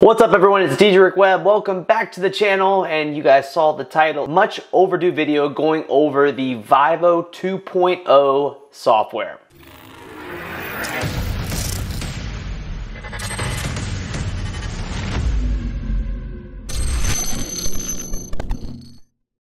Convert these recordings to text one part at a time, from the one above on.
What's up everyone, it's DJ Rick Webb. Welcome back to the channel, and you guys saw the title. Much overdue video going over the Vibo 2.0 software.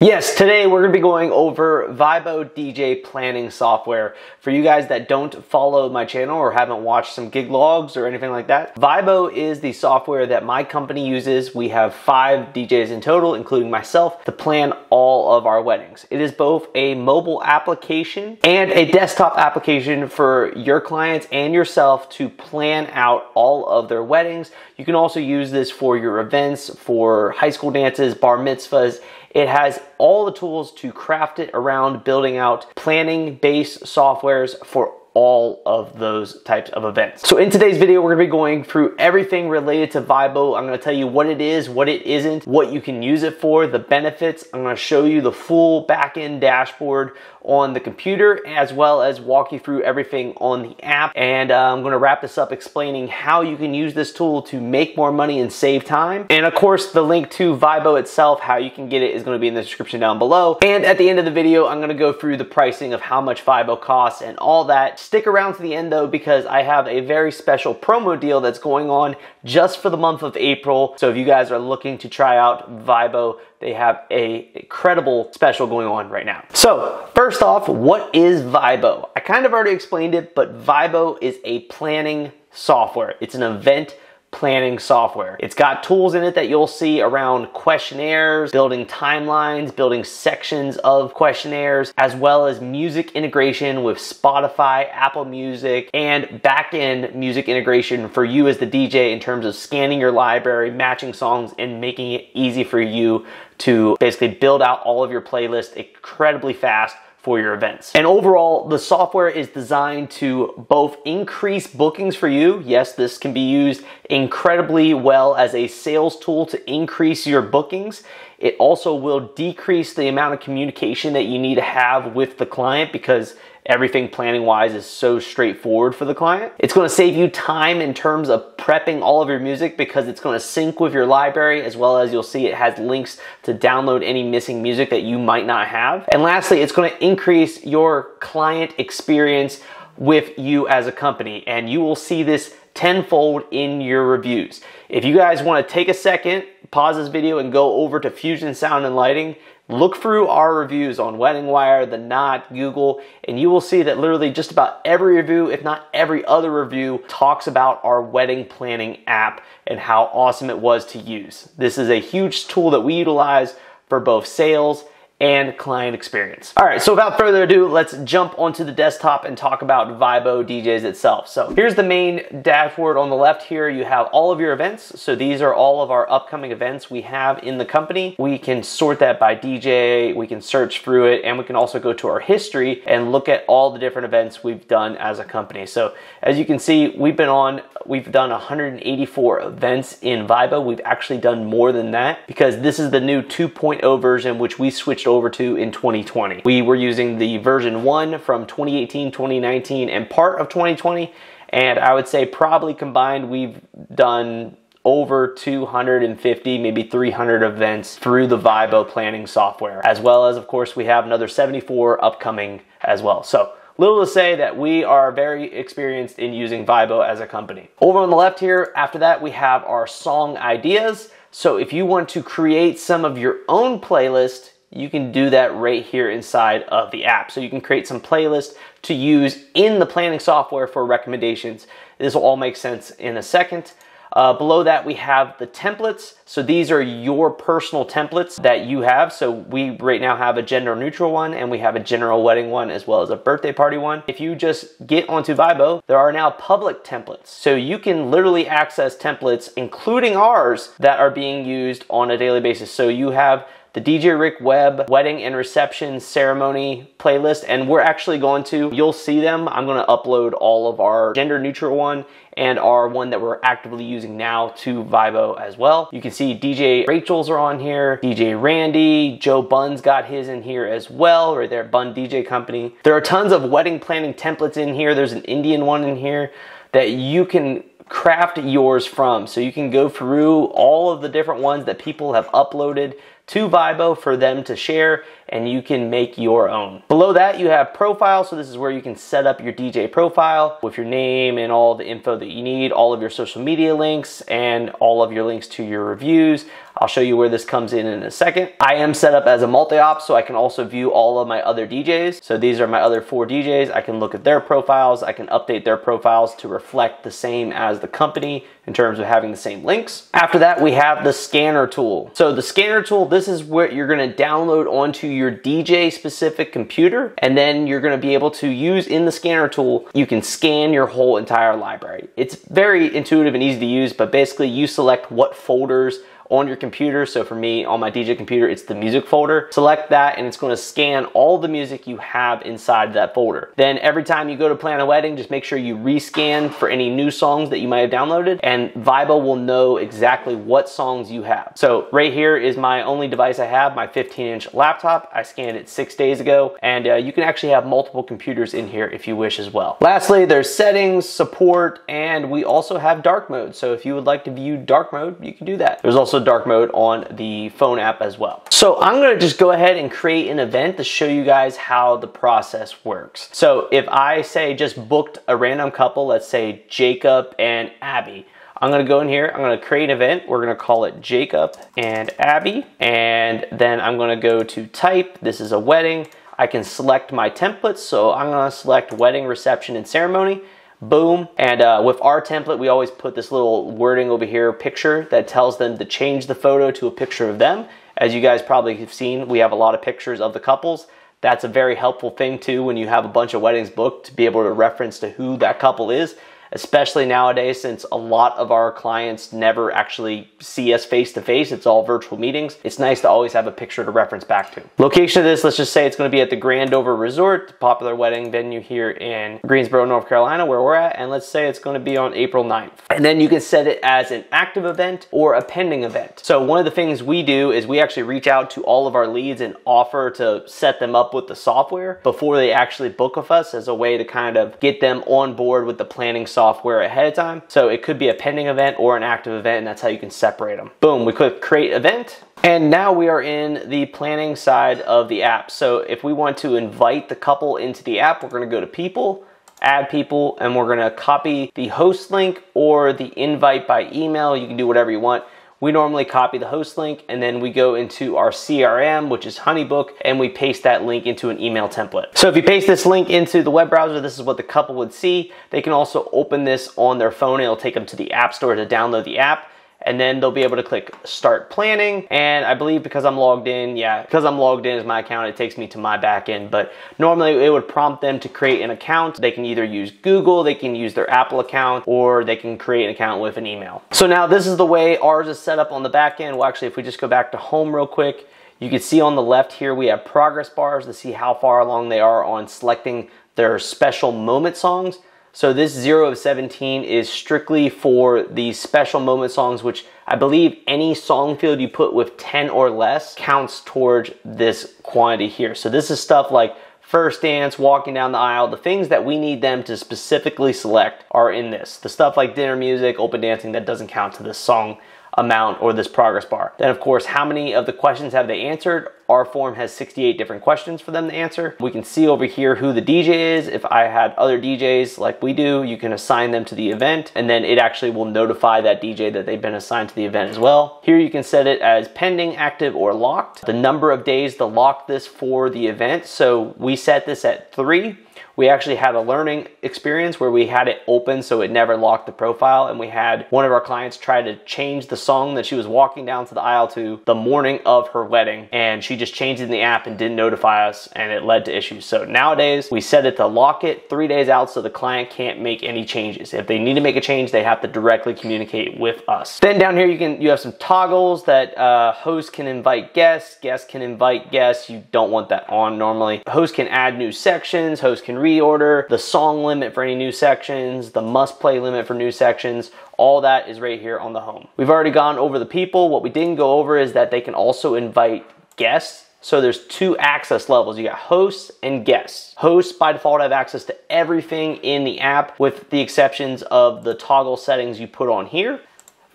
Yes, today we're going to be going over Vibo DJ planning software. For you guys that don't follow my channel or haven't watched some gig logs or anything like that, Vibo is the software that my company uses. We have 5 DJs in total, including myself, to plan all of our weddings. It is both a mobile application and a desktop application for your clients and yourself to plan out all of their weddings. You can also use this for your events, for high school dances, bar mitzvahs. It has all the tools to craft it around building out planning-based softwares for all of those types of events. So in today's video, we're gonna be going through everything related to Vibo. I'm gonna tell you what it is, what it isn't, what you can use it for, the benefits. I'm gonna show you the full back-end dashboard on the computer, as well as walk you through everything on the app. And I'm gonna wrap this up explaining how you can use this tool to make more money and save time. And of course, the link to Vibo itself, how you can get it, is gonna be in the description down below. And at the end of the video, I'm gonna go through the pricing of how much Vibo costs and all that. Stick around to the end though, because I have a very special promo deal that's going on just for the month of April. So if you guys are looking to try out Vibo, they have an incredible special going on right now. So first off, what is Vibo? I kind of already explained it, but Vibo is a planning software. It's an event planning software. It's got tools in it that you'll see around questionnaires, building timelines, building sections of questionnaires, as well as music integration with Spotify, Apple Music, and back-end music integration for you as the DJ in terms of scanning your library, matching songs, and making it easy for you to basically build out all of your playlists incredibly fast for your events. And overall, the software is designed to both increase bookings for you. Yes, this can be used incredibly well as a sales tool to increase your bookings. It also will decrease the amount of communication that you need to have with the client, because everything planning-wise is so straightforward for the client. It's gonna save you time in terms of prepping all of your music, because it's gonna sync with your library, as well as you'll see it has links to download any missing music that you might not have. And lastly, it's gonna increase your client experience with you as a company, and you will see this tenfold in your reviews. If you guys wanna take a second, pause this video and go over to Fusion Sound and Lighting, look through our reviews on WeddingWire, The Knot, Google, and you will see that literally just about every review, if not every other review, talks about our wedding planning app and how awesome it was to use. This is a huge tool that we utilize for both sales and client experience. All right, so without further ado, let's jump onto the desktop and talk about Vibo DJs itself. So here's the main dashboard. On the left here, you have all of your events. So these are all of our upcoming events we have in the company. We can sort that by DJ, we can search through it, and we can also go to our history and look at all the different events we've done as a company. So as you can see, we've done 184 events in Vibo. We've actually done more than that, because this is the new 2.0 version, which we switched over to in 2020. We were using the version 1 from 2018, 2019, and part of 2020, and I would say probably combined we've done over 250, maybe 300 events through the Vibo planning software, as well as, of course, we have another 74 upcoming as well. So little to say that we are very experienced in using Vibo as a company. Over on the left here, after that, we have our song ideas. So if you want to create some of your own playlist, you can do that right here inside of the app. So you can create some playlists to use in the planning software for recommendations. This will all make sense in a second. Below that, we have the templates. So these are your personal templates that you have. So we right now have a gender neutral one, and we have a general wedding one, as well as a birthday party one. If you just get onto Vibo, there are now public templates. So you can literally access templates, including ours, that are being used on a daily basis. So you have the DJ Rick Webb Wedding and Reception Ceremony playlist, and we're actually going to, you'll see them, I'm gonna upload all of our gender neutral one and our one that we're actively using now to Vibo as well. You can see DJ Rachel's are on here, DJ Randy, Joe Bunn's got his in here as well, right there, Bunn DJ Company. There are tons of wedding planning templates in here. There's an Indian one in here that you can craft yours from. So you can go through all of the different ones that people have uploaded to Vibo for them to share, and you can make your own. Below that you have profile, so this is where you can set up your DJ profile with your name and all the info that you need, all of your social media links and all of your links to your reviews. I'll show you where this comes in a second. I am set up as a multi-op, so I can also view all of my other DJs. So these are my other 4 DJs. I can look at their profiles. I can update their profiles to reflect the same as the company in terms of having the same links. After that, we have the scanner tool. So the scanner tool, this is what you're gonna download onto your DJ specific computer, and then you're gonna be able to use in the scanner tool, you can scan your whole entire library. It's very intuitive and easy to use, but basically you select what folders on your computer. So for me, on my DJ computer, it's the music folder. Select that and it's gonna scan all the music you have inside that folder. Then every time you go to plan a wedding, just make sure you rescan for any new songs that you might have downloaded, and Vibo will know exactly what songs you have. So right here is my only device I have, my 15-inch laptop. I scanned it 6 days ago, and you can actually have multiple computers in here if you wish as well. Lastly, there's settings, support, and we also have dark mode. So if you would like to view dark mode, you can do that. There's also dark mode on the phone app as well. So I'm gonna just go ahead and create an event to show you guys how the process works. So if I say just booked a random couple, let's say Jacob and Abby, I'm gonna go in here, I'm gonna create an event, we're gonna call it Jacob and Abby, and then I'm gonna go to type, this is a wedding, I can select my templates, so I'm gonna select wedding, reception, and ceremony. Boom. And with our template, we always put this little wording over here, picture, that tells them to change the photo to a picture of them. As you guys probably have seen, we have a lot of pictures of the couples. That's a very helpful thing too when you have a bunch of weddings booked, to be able to reference to who that couple is, especially nowadays since a lot of our clients never actually see us face to face. It's all virtual meetings. It's nice to always have a picture to reference back to. Location of this, let's just say it's gonna be at the Grandover Resort, the popular wedding venue here in Greensboro, North Carolina, where we're at, and let's say it's gonna be on April 9th. And then you can set it as an active event or a pending event. So one of the things we do is we actually reach out to all of our leads and offer to set them up with the software before they actually book with us, as a way to kind of get them on board with the planning software ahead of time. So it could be a pending event or an active event, and that's how you can separate them. Boom, we click create event. And now we are in the planning side of the app. So if we want to invite the couple into the app, we're gonna go to people, add people, and we're gonna copy the host link or the invite by email. You can do whatever you want. We normally copy the host link, and then we go into our CRM, which is HoneyBook, and we paste that link into an email template. So if you paste this link into the web browser, this is what the couple would see. They can also open this on their phone. It'll take them to the App Store to download the app, and then they'll be able to click start planning. And I believe because I'm logged in, because I'm logged in as my account, it takes me to my back end, but normally it would prompt them to create an account. They can either use Google, they can use their Apple account, or they can create an account with an email. So now this is the way ours is set up on the back end. Well, actually, if we just go back to home real quick, you can see on the left here, we have progress bars to see how far along they are on selecting their special moment songs. So this 0 of 17 is strictly for the special moment songs, which I believe any song field you put with 10 or less counts towards this quantity here. So this is stuff like first dance, walking down the aisle, the things that we need them to specifically select are in this. The stuff like dinner music, open dancing, that doesn't count to this song amount or this progress bar. Then of course, how many of the questions have they answered? Our form has 68 different questions for them to answer. We can see over here who the DJ is. If I had other DJs like we do, you can assign them to the event, and then it actually will notify that DJ that they've been assigned to the event as well. Here you can set it as pending, active, or locked. The number of days to lock this for the event. So we set this at 3. We actually had a learning experience where we had it open so it never locked the profile, and we had one of our clients try to change the song that she was walking down to the aisle to the morning of her wedding, and she just changed it in the app and didn't notify us, and it led to issues. So nowadays we set it to lock it 3 days out so the client can't make any changes. If they need to make a change, they have to directly communicate with us. Then down here you have some toggles that hosts can invite guests, guests can invite guests. You don't want that on normally. Hosts can add new sections, hosts can reorder, the song limit for any new sections, the must play limit for new sections, all that is right here on the home. We've already gone over the people. What we didn't go over is that they can also invite guests. So there's two access levels. You got hosts and guests. Hosts by default have access to everything in the app with the exceptions of the toggle settings you put on here.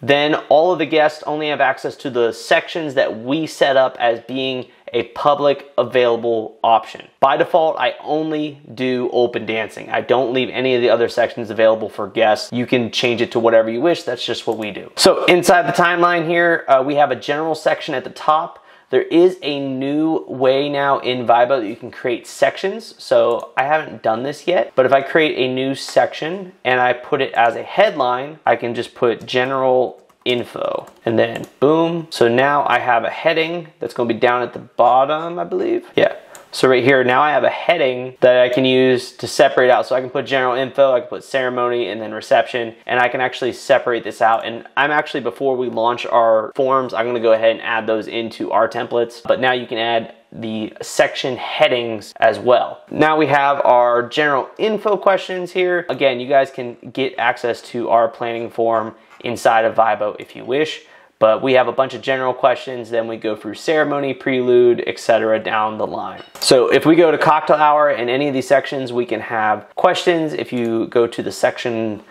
Then all of the guests only have access to the sections that we set up as being a public available option. By default, I only do open dancing. I don't leave any of the other sections available for guests. You can change it to whatever you wish. That's just what we do. So inside the timeline here, we have a general section at the top. There is a new way now in Vibo that you can create sections. So I haven't done this yet, but if I create a new section and I put it as a headline, I can just put general info and then boom. So now I have a heading that's going to be down at the bottom, I believe. Yeah. So right here, now I have a heading that I can use to separate out. So I can put general info, I can put ceremony and then reception, and I can actually separate this out. And I'm actually, before we launch our forms, I'm gonna go ahead and add those into our templates. But now you can add the section headings as well. Now we have our general info questions here. Again, you guys can get access to our planning form inside of Vibo if you wish. But we have a bunch of general questions, then we go through ceremony, prelude, etc. down the line. So if we go to cocktail hour in any of these sections, we can have questions. If you go to the section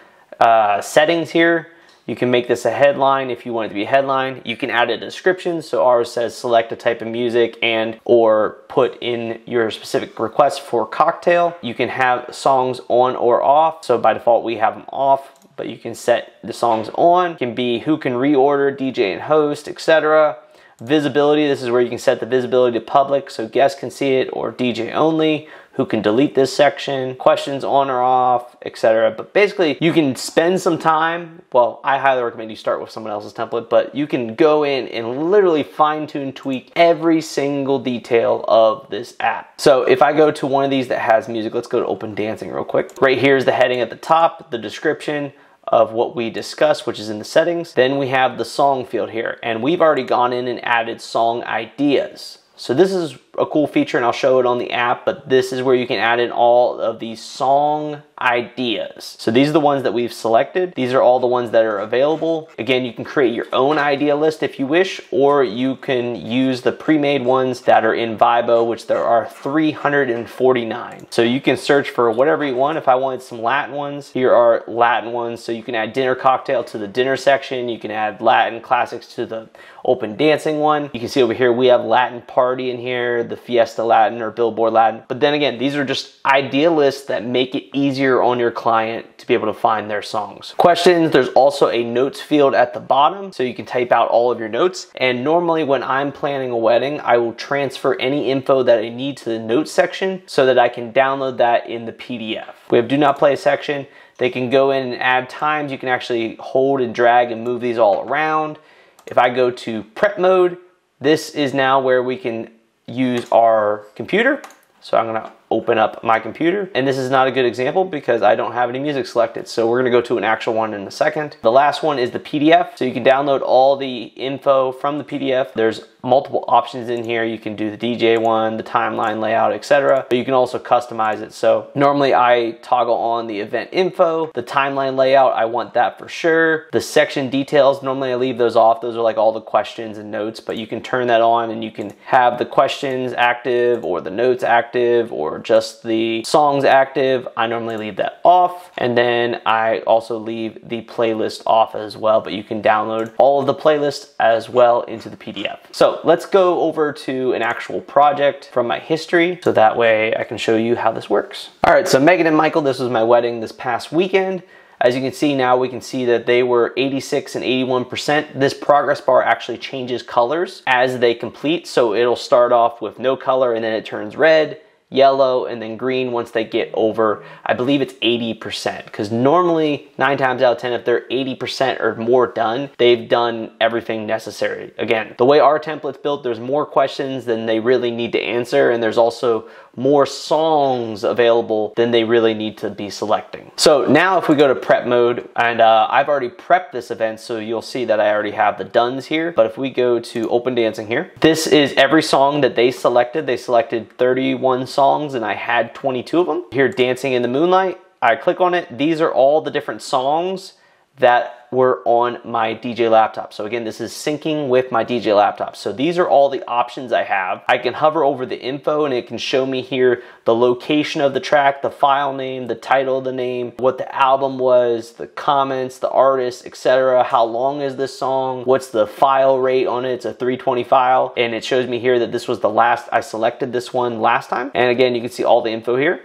settings here, you can make this a headline if you want it to be a headline. You can add a description, so ours says select a type of music and or put in your specific request for cocktail. You can have songs on or off, so by default we have them off, but you can set the songs on. It can be who can reorder, DJ and host, etc. Visibility, this is where you can set the visibility to public so guests can see it or DJ only, who can delete this section, questions on or off, etc. But basically you can spend some time, well, I highly recommend you start with someone else's template, but you can go in and literally fine tune tweak every single detail of this app. So if I go to one of these that has music, let's go to open dancing real quick. Right here's the heading at the top, the description of what we discussed, which is in the settings. Then we have the song field here, and we've already gone in and added song ideas. So this is a cool feature and I'll show it on the app, but this is where you can add in all of these song ideas. So these are the ones that we've selected. These are all the ones that are available. Again, you can create your own idea list if you wish, or you can use the pre-made ones that are in Vibo, which there are 349. So you can search for whatever you want. If I wanted some Latin ones, here are Latin ones. So you can add dinner cocktail to the dinner section. You can add Latin classics to the open dancing one. You can see over here, we have Latin party in here, the Fiesta Latin or Billboard Latin. But then again, these are just idea lists that make it easier on your client to be able to find their songs. Questions, there's also a notes field at the bottom, so you can type out all of your notes. And normally when I'm planning a wedding, I will transfer any info that I need to the notes section so that I can download that in the PDF. We have do not play section. They can go in and add times. You can actually hold and drag and move these all around. If I go to prep mode, this is now where we can use our computer. So I'm gonna open up my computer, and this is not a good example because I don't have any music selected. So we're gonna go to an actual one in a second. The last one is the PDF. So you can download all the info from the PDF. There's multiple options in here. You can do the DJ one, the timeline layout, etc. But you can also customize it. So normally I toggle on the event info, the timeline layout, I want that for sure. The section details, normally I leave those off. Those are like all the questions and notes, but you can turn that on and you can have the questions active or the notes active or just the songs active. I normally leave that off, and then I also leave the playlist off as well, but you can download all of the playlists as well into the PDF. So let's go over to an actual project from my history so that way I can show you how this works. All right, so Megan and Michael, this was my wedding this past weekend. As you can see now, we can see that they were 86 and 81%. This progress bar actually changes colors as they complete. So it'll start off with no color and then it turns red, yellow, and then green once they get over, I believe it's 80%, because normally 9 times out of 10, if they're 80% or more done, they've done everything necessary. Again, the way our template's built, there's more questions than they really need to answer, and there's also more songs available than they really need to be selecting. So now if we go to prep mode, and I've already prepped this event, so you'll see that I already have the dones here. But if we go to open dancing here, this is every song that they selected. They selected 31 songs and I had 22 of them. Here, dancing in the moonlight, I click on it. These are all the different songs that were on my DJ laptop. So again, this is syncing with my DJ laptop. So these are all the options I have. I can hover over the info and it can show me here the location of the track, the file name, the title of the name, what the album was, the comments, the artist, etc. How long is this song? What's the file rate on it? It's a 320 file. And it shows me here that this was the last, I selected this one last time. And again, you can see all the info here.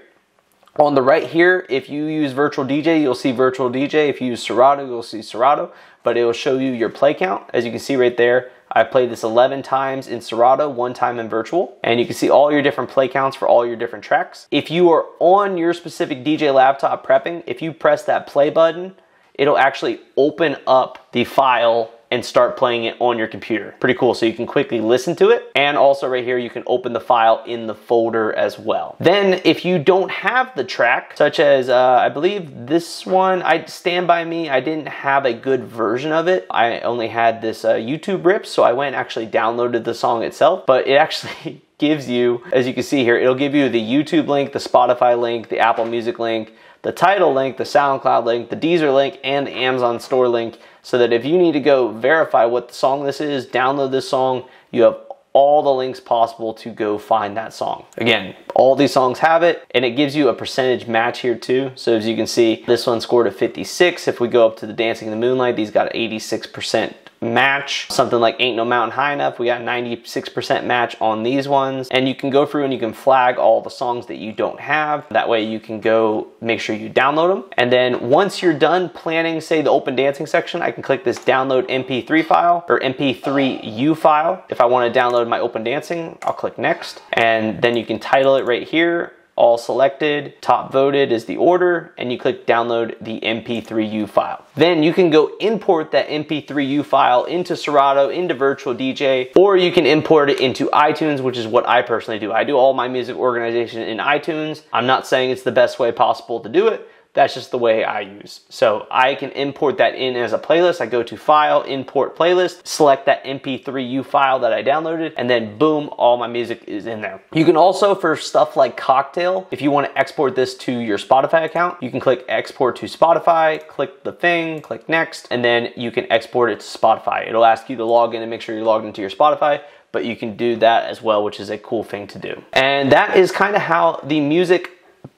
On the right here, if you use Virtual DJ, you'll see Virtual DJ. If you use Serato, you'll see Serato, but it will show you your play count. As you can see right there, I played this 11 times in Serato, 1 time in Virtual, and you can see all your different play counts for all your different tracks. If you are on your specific DJ laptop prepping, if you press that play button, it'll actually open up the file and start playing it on your computer. Pretty cool, so you can quickly listen to it. And also right here, you can open the file in the folder as well. Then if you don't have the track, such as I believe this one, Stand By Me, I didn't have a good version of it. I only had this YouTube rip, so I went and actually downloaded the song itself, but it actually gives you, as you can see here, it'll give you the YouTube link, the Spotify link, the Apple Music link, the title link, the SoundCloud link, the Deezer link, and the Amazon store link, so that if you need to go verify what the song this is, download this song, you have all the links possible to go find that song. Again, all these songs have it, and it gives you a percentage match here too. So as you can see, this one scored a 56. If we go up to the Dancing in the Moonlight, these got an 86% match. Something like Ain't No Mountain High Enough, we got 96% match on these ones. And you can go through and you can flag all the songs that you don't have. That way you can go make sure you download them. And then once you're done planning, say the open dancing section, I can click this download MP3 file or MP3U file. If I want to download my open dancing, I'll click next. And then you can title it right here. All selected, top voted is the order, and you click download the MP3U file. Then you can go import that MP3U file into Serato, into Virtual DJ, or you can import it into iTunes, which is what I personally do. I do all my music organization in iTunes. I'm not saying it's the best way possible to do it. That's just the way I use. So I can import that in as a playlist. I go to File, Import Playlist, select that MP3U file that I downloaded, and then boom, all my music is in there. You can also, for stuff like Cocktail, if you want to export this to your Spotify account, you can click Export to Spotify, click the thing, click Next, and then you can export it to Spotify. It'll ask you to log in and make sure you're logged into your Spotify, but you can do that as well, which is a cool thing to do. And that is kind of how the music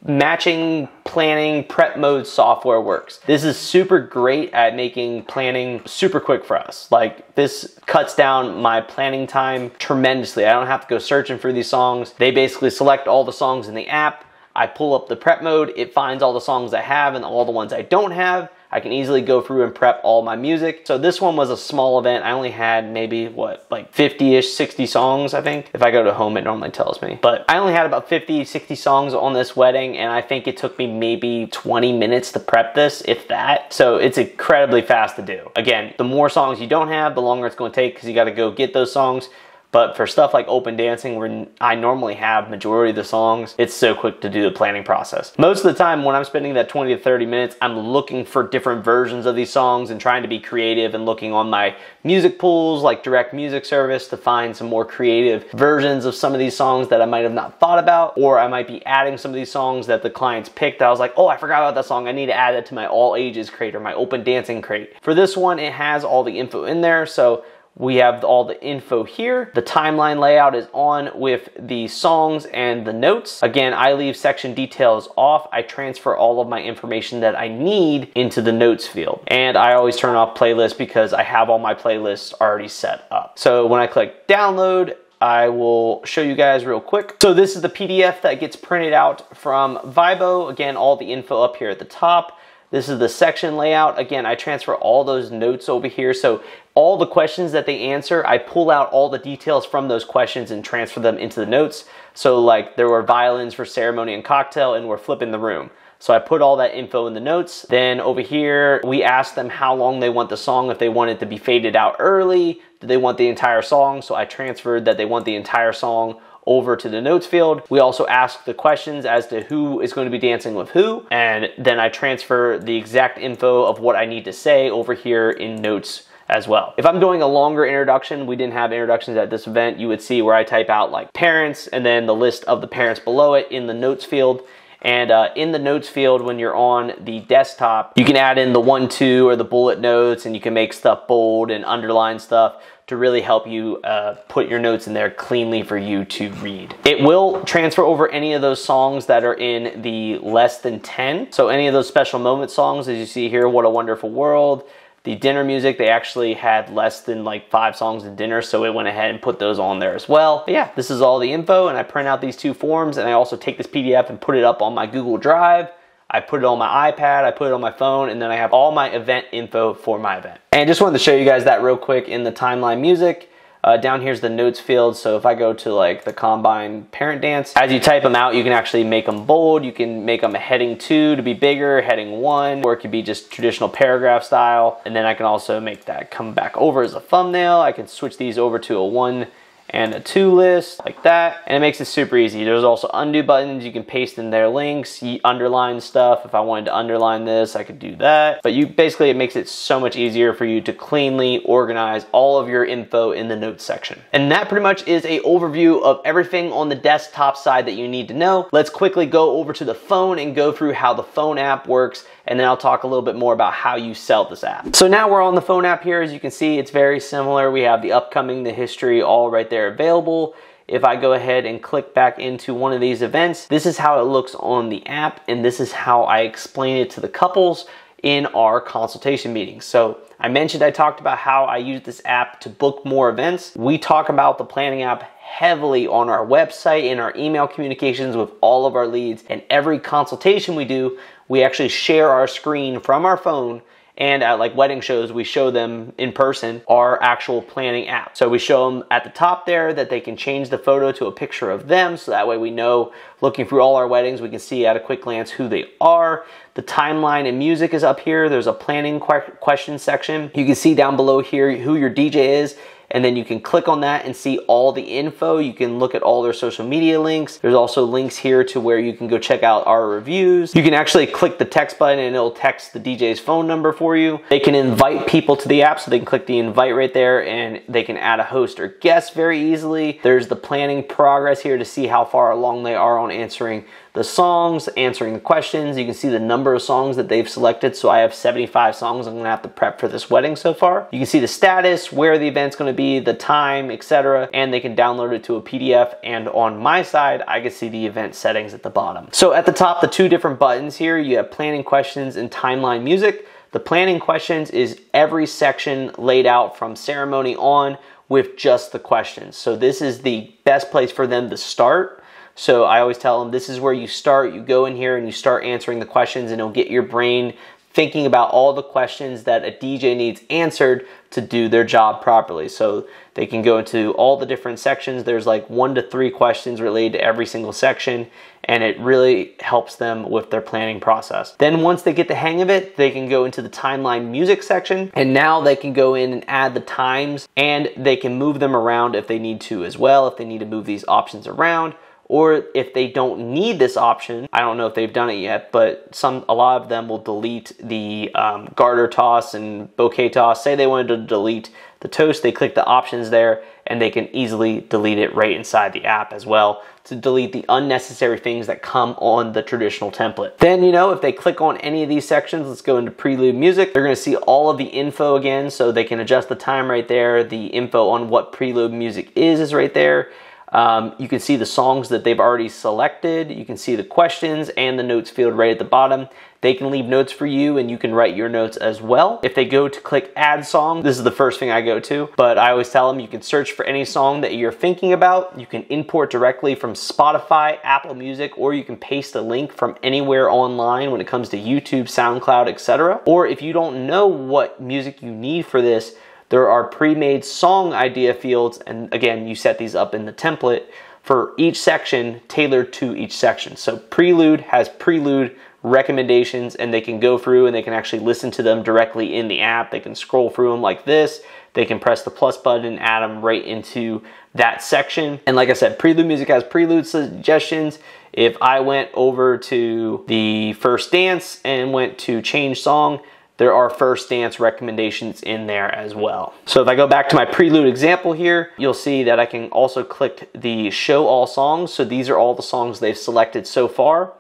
matching, planning, prep mode software works. This is super great at making planning super quick for us. Like, this cuts down my planning time tremendously. I don't have to go searching for these songs. They basically select all the songs in the app. I pull up the prep mode. It finds all the songs I have and all the ones I don't have. I can easily go through and prep all my music. So this one was a small event. I only had maybe, what, like 50-ish, 60 songs, I think. If I go to home, it normally tells me. But I only had about 50, 60 songs on this wedding, and I think it took me maybe 20 minutes to prep this, if that. So it's incredibly fast to do. Again, the more songs you don't have, the longer it's gonna take, because you gotta go get those songs. But for stuff like open dancing, where I normally have majority of the songs, it's so quick to do the planning process. Most of the time when I'm spending that 20 to 30 minutes, I'm looking for different versions of these songs and trying to be creative and looking on my music pools, like Direct Music Service, to find some more creative versions of some of these songs that I might have not thought about, or I might be adding some of these songs that the clients picked. I was like, oh, I forgot about that song. I need to add that to my all ages crate or my open dancing crate. For this one, it has all the info in there. So we have all the info here. The timeline layout is on with the songs and the notes. Again, I leave section details off. I transfer all of my information that I need into the notes field. And I always turn off playlists because I have all my playlists already set up. So when I click download, I will show you guys real quick. So this is the PDF that gets printed out from Vibo. Again, all the info up here at the top. This is the section layout. Again, I transfer all those notes over here. So all the questions that they answer, I pull out all the details from those questions and transfer them into the notes. So like there were violins for ceremony and cocktail, and we're flipping the room. So I put all that info in the notes. Then over here, we asked them how long they want the song, if they want it to be faded out early, did they want the entire song? So I transferred that they want the entire song over to the notes field. We also ask the questions as to who is going to be dancing with who, and then I transfer the exact info of what I need to say over here in notes as well. If I'm doing a longer introduction, we didn't have introductions at this event, you would see where I type out like parents and then the list of the parents below it in the notes field. And in the notes field, when you're on the desktop, you can add in the 1, 2 or the bullet notes, and you can make stuff bold and underline stuff to really help you put your notes in there cleanly for you to read. It will transfer over any of those songs that are in the less than 10. So any of those special moment songs, as you see here, What a Wonderful World, the dinner music, they actually had less than like 5 songs at dinner, so it went ahead and put those on there as well. But yeah, this is all the info, and I print out these 2 forms, and I also take this PDF and put it up on my Google Drive. I put it on my iPad, I put it on my phone, and then I have all my event info for my event. And just wanted to show you guys that real quick in the timeline music. Down here's the notes field, so if I go to like the Combine Parent Dance, as you type them out, you can actually make them bold, you can make them a heading 2 to be bigger, heading 1, or it could be just traditional paragraph style, and then I can also make that come back over as a thumbnail. I can switch these over to a 1 and a 2 list, like that, and it makes it super easy. There's also undo buttons, you can paste in their links, you underline stuff. If I wanted to underline this, I could do that, but you basically, it makes it so much easier for you to cleanly organize all of your info in the notes section. And that pretty much is an overview of everything on the desktop side that you need to know. Let's quickly go over to the phone and go through how the phone app works, and then I'll talk a little bit more about how you sell this app. So now we're on the phone app here. As you can see, it's very similar. We have the upcoming, the history, all right there available. If I go ahead and click back into one of these events, this is how it looks on the app, and this is how I explain it to the couples in our consultation meetings. So I talked about how I use this app to book more events. We talk about the planning app heavily on our website, in our email communications with all of our leads, and every consultation we do, we actually share our screen from our phone, and at like wedding shows, we show them in person our actual planning app. So we show them at the top there that they can change the photo to a picture of them, so that way we know, looking through all our weddings, we can see at a quick glance who they are. The timeline and music is up here. There's a planning question section. You can see down below here who your DJ is, and then you can click on that and see all the info. You can look at all their social media links. There's also links here to where you can go check out our reviews. You can actually click the text button and it'll text the DJ's phone number for you. They can invite people to the app, so they can click the invite right there, and they can add a host or guest very easily. There's the planning progress here to see how far along they are on answering the songs, answering the questions. You can see the number of songs that they've selected. So I have 75 songs I'm gonna have to prep for this wedding so far. You can see the status, where the event's gonna be, the time, etc., and they can download it to a PDF. And on my side, I can see the event settings at the bottom. So at the top, the 2 different buttons here, you have planning questions and timeline music. The planning questions is every section laid out from ceremony on with just the questions. So this is the best place for them to start. So I always tell them, this is where you start. You go in here and you start answering the questions, and it'll get your brain thinking about all the questions that a DJ needs answered to do their job properly. So they can go into all the different sections. There's like 1 to 3 questions related to every single section, and it really helps them with their planning process. Then once they get the hang of it, they can go into the timeline music section, and now they can go in and add the times, and they can move them around if they need to as well, if they need to move these options around. Or if they don't need this option, I don't know if they've done it yet, but a lot of them will delete the garter toss and bouquet toss. Say they wanted to delete the toast, they click the options there, and they can easily delete it right inside the app as well, to delete the unnecessary things that come on the traditional template. Then, you know, if they click on any of these sections, let's go into prelude music, they're gonna see all of the info again, so they can adjust the time right there. The info on what prelude music is right there. You can see the songs that they've already selected. You can see the questions and the notes field right at the bottom. They can leave notes for you, and you can write your notes as well. If they go to click add song, this is the first thing I go to, but I always tell them you can search for any song that you're thinking about. You can import directly from Spotify, Apple Music, or you can paste a link from anywhere online when it comes to YouTube, SoundCloud, etc. Or if you don't know what music you need for this, there are pre-made song idea fields, and again, you set these up in the template for each section, tailored to each section. So prelude has prelude recommendations, and they can go through and they can actually listen to them directly in the app. They can scroll through them like this. They can press the plus button and add them right into that section. And like I said, prelude music has prelude suggestions. If I went over to the first dance and went to change song, there are first dance recommendations in there as well. So if I go back to my prelude example here, you'll see that I can also click the show all songs. So these are all the songs they've selected so far.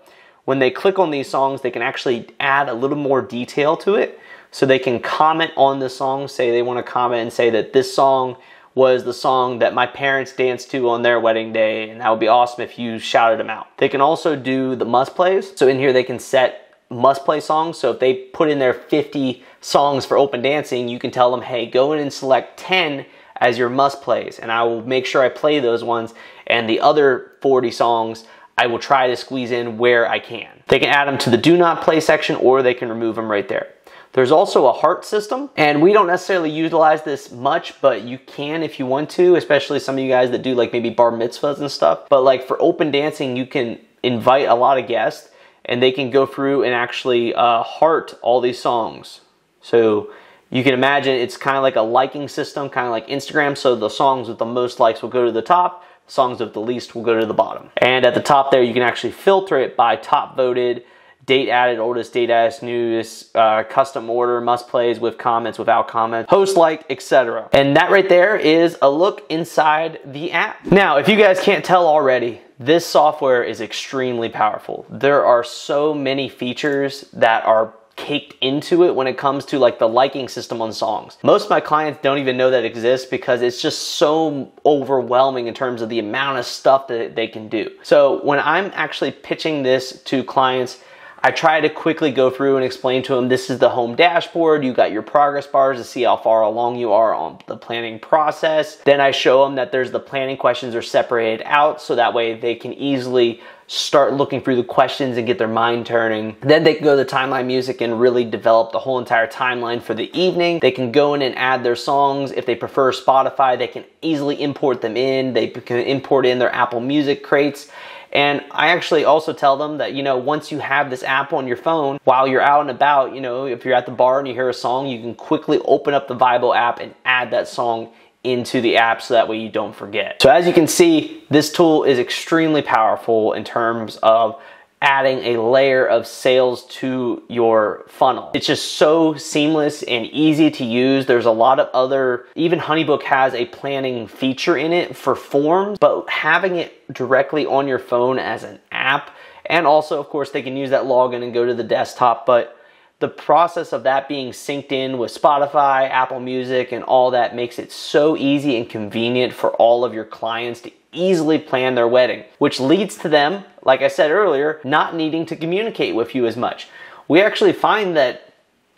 when they click on these songs, they can actually add a little more detail to it. So they can comment on the song, say they want to comment and say that this song was the song that my parents danced to on their wedding day, and that would be awesome if you shouted them out. They can also do the must plays. So in here they can set must play songs. So if they put in their 50 songs for open dancing, you can tell them, hey, go in and select 10 as your must plays, and I will make sure I play those ones, and the other 40 songs I will try to squeeze in where I can. They can add them to the do not play section, or they can remove them right there. There's also a heart system, and we don't necessarily utilize this much, but you can if you want to, especially some of you guys that do like maybe bar mitzvahs and stuff. But like for open dancing, you can invite a lot of guests and they can go through and actually heart all these songs. So you can imagine it's kind of like a liking system, kind of like Instagram. So the songs with the most likes will go to the top, songs with the least will go to the bottom. And at the top there, you can actually filter it by top voted, date added, oldest, date added, newest, custom order, must plays, with comments, without comments, host like, etc. And that right there is a look inside the app. Now, if you guys can't tell already, this software is extremely powerful. There are so many features that are caked into it when it comes to like the liking system on songs. Most of my clients don't even know that exists because it's just so overwhelming in terms of the amount of stuff that they can do. So when I'm actually pitching this to clients, I try to quickly go through and explain to them, this is the home dashboard. You got your progress bars to see how far along you are on the planning process. Then I show them that there's the planning questions are separated out, so that way they can easily start looking through the questions and get their mind turning. Then they can go to the timeline music and really develop the whole entire timeline for the evening. They can go in and add their songs. If they prefer Spotify, they can easily import them in. They can import in their Apple Music crates. And I actually also tell them that, you know, once you have this app on your phone, while you're out and about, you know, if you're at the bar and you hear a song, you can quickly open up the Vibo app and add that song into the app so that way you don't forget. So as you can see, this tool is extremely powerful in terms of adding a layer of sales to your funnel. It's just so seamless and easy to use. There's a lot of other, even HoneyBook has a planning feature in it for forms, but having it directly on your phone as an app, and also of course they can use that login and go to the desktop, but the process of that being synced in with Spotify, Apple Music, and all that makes it so easy and convenient for all of your clients to easily plan their wedding, which leads to them, like I said earlier, not needing to communicate with you as much. We actually find that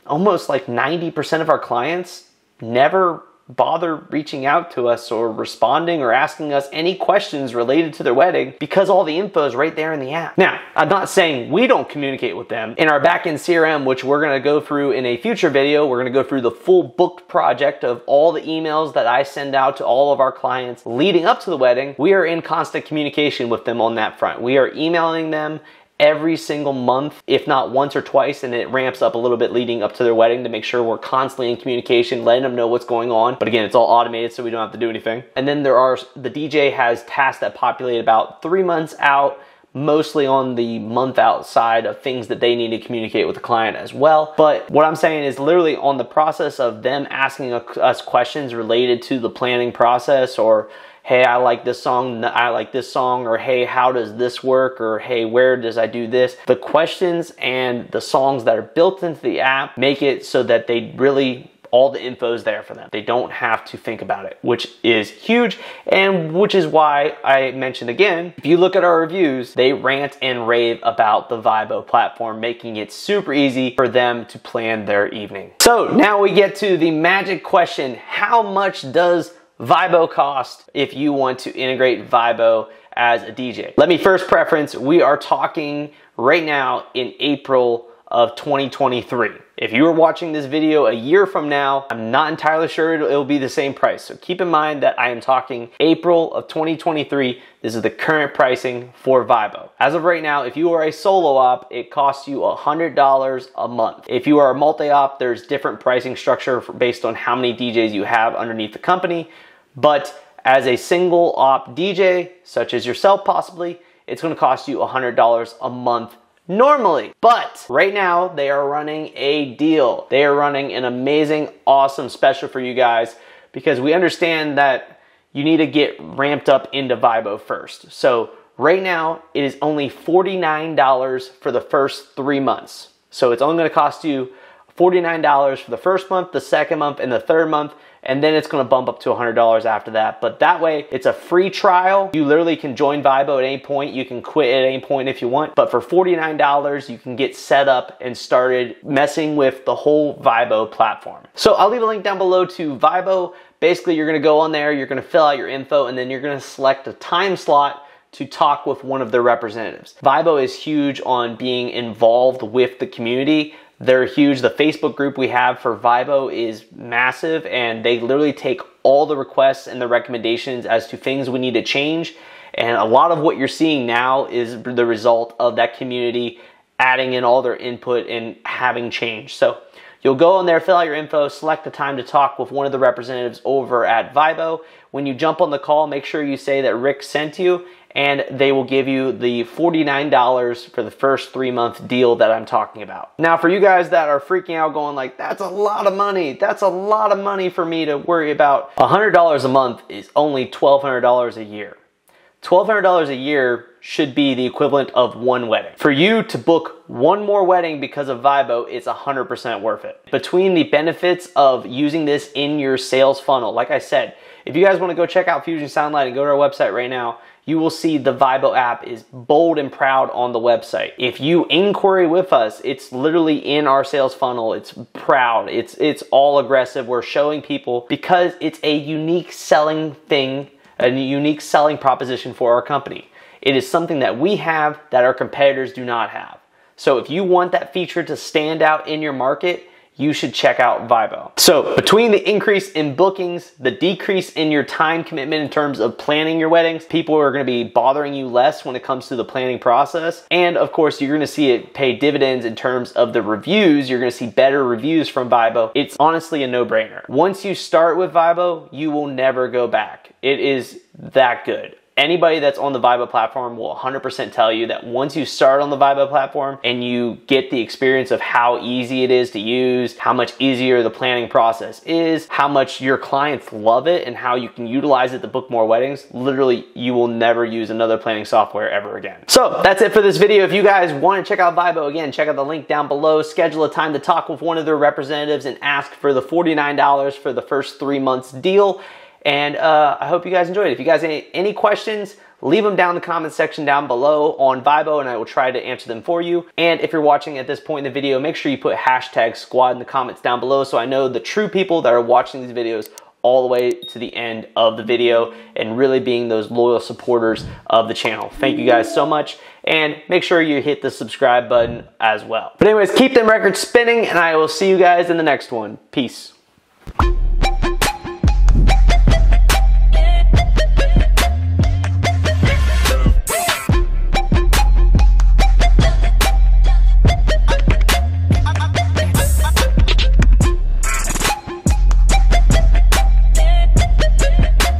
almost like 90% of our clients never bother reaching out to us or responding or asking us any questions related to their wedding because all the info is right there in the app. Now, I'm not saying we don't communicate with them. In our backend CRM, which we're gonna go through in a future video, we're gonna go through the full booked project of all the emails that I send out to all of our clients leading up to the wedding. We are in constant communication with them on that front. We are emailing them every single month, if not once or twice, and it ramps up a little bit leading up to their wedding to make sure we're constantly in communication, letting them know what's going on. But again, it's all automated, so we don't have to do anything. And then the DJ has tasks that populate about 3 months out, mostly on the month outside of things that they need to communicate with the client as well. But what I'm saying is literally on the process of them asking us questions related to the planning process, or hey, I like this song, I like this song, or hey, how does this work, or hey, where does I do this? The questions and the songs that are built into the app make it so that they really, all the info is there for them. They don't have to think about it, which is huge, and which is why I mentioned again, if you look at our reviews, they rant and rave about the Vibo platform, making it super easy for them to plan their evening. So now we get to the magic question, how much does Vibo cost if you want to integrate Vibo as a DJ? Let me first preference, we are talking right now in April of 2023. If you are watching this video a year from now, I'm not entirely sure it'll be the same price. So keep in mind that I am talking April of 2023. This is the current pricing for Vibo. As of right now, if you are a solo op, it costs you $100 a month. If you are a multi-op, there's different pricing structure based on how many DJs you have underneath the company. But as a single op DJ, such as yourself possibly, it's gonna cost you $100 a month normally, but right now they are running a deal. They are running an amazing, awesome special for you guys because we understand that you need to get ramped up into Vibo first. So Right now, it is only $49 for the first 3 months. So it's only gonna cost you $49 for the first month, the second month, and the third month, and then it's gonna bump up to $100 after that. But that way, it's a free trial. You literally can join Vibo at any point. You can quit at any point if you want. But for $49, you can get set up and started messing with the whole Vibo platform. So I'll leave a link down below to Vibo. Basically, you're gonna go on there, you're gonna fill out your info, and then you're gonna select a time slot to talk with one of their representatives. Vibo is huge on being involved with the community. They're huge. The Facebook group we have for Vibo is massive, and they literally take all the requests and the recommendations as to things we need to change. And a lot of what you're seeing now is the result of that community adding in all their input and having change. So you'll go in there, fill out your info, select the time to talk with one of the representatives over at Vibo. When you jump on the call, make sure you say that Rick sent you, and they will give you the $49 for the first 3 month deal that I'm talking about. Now for you guys that are freaking out going like, that's a lot of money. That's a lot of money for me to worry about. $100 a month is only $1,200 a year. $1,200 a year should be the equivalent of one wedding. For you to book one more wedding because of Vibo, it's 100% worth it. Between the benefits of using this in your sales funnel, like I said, if you guys wanna go check out Fusion Soundlight and go to our website right now, you will see the Vibo app is bold and proud on the website. If you inquiry with us, it's literally in our sales funnel. It's proud, it's all aggressive. We're showing people because it's a unique selling thing, a unique selling proposition for our company. It is something that we have that our competitors do not have. So if you want that feature to stand out in your market, you should check out Vibo. So between the increase in bookings, the decrease in your time commitment in terms of planning your weddings, people are gonna be bothering you less when it comes to the planning process. And of course, you're gonna see it pay dividends in terms of the reviews. You're gonna see better reviews from Vibo. It's honestly a no-brainer. Once you start with Vibo, you will never go back. It is that good. Anybody that's on the Vibo platform will 100% tell you that once you start on the Vibo platform and you get the experience of how easy it is to use, how much easier the planning process is, how much your clients love it, and how you can utilize it to book more weddings, literally you will never use another planning software ever again. So that's it for this video. If you guys want to check out Vibo, again, check out the link down below. Schedule a time to talk with one of their representatives and ask for the $49 for the first 3 months deal. And I hope you guys enjoyed it. If you guys have any questions, leave them down in the comment section down below on Vibo, and I will try to answer them for you. And if you're watching at this point in the video, make sure you put hashtag squad in the comments down below so I know the true people that are watching these videos all the way to the end of the video and really being those loyal supporters of the channel. Thank you guys so much. And make sure you hit the subscribe button as well. But anyways, keep them records spinning, and I will see you guys in the next one. Peace.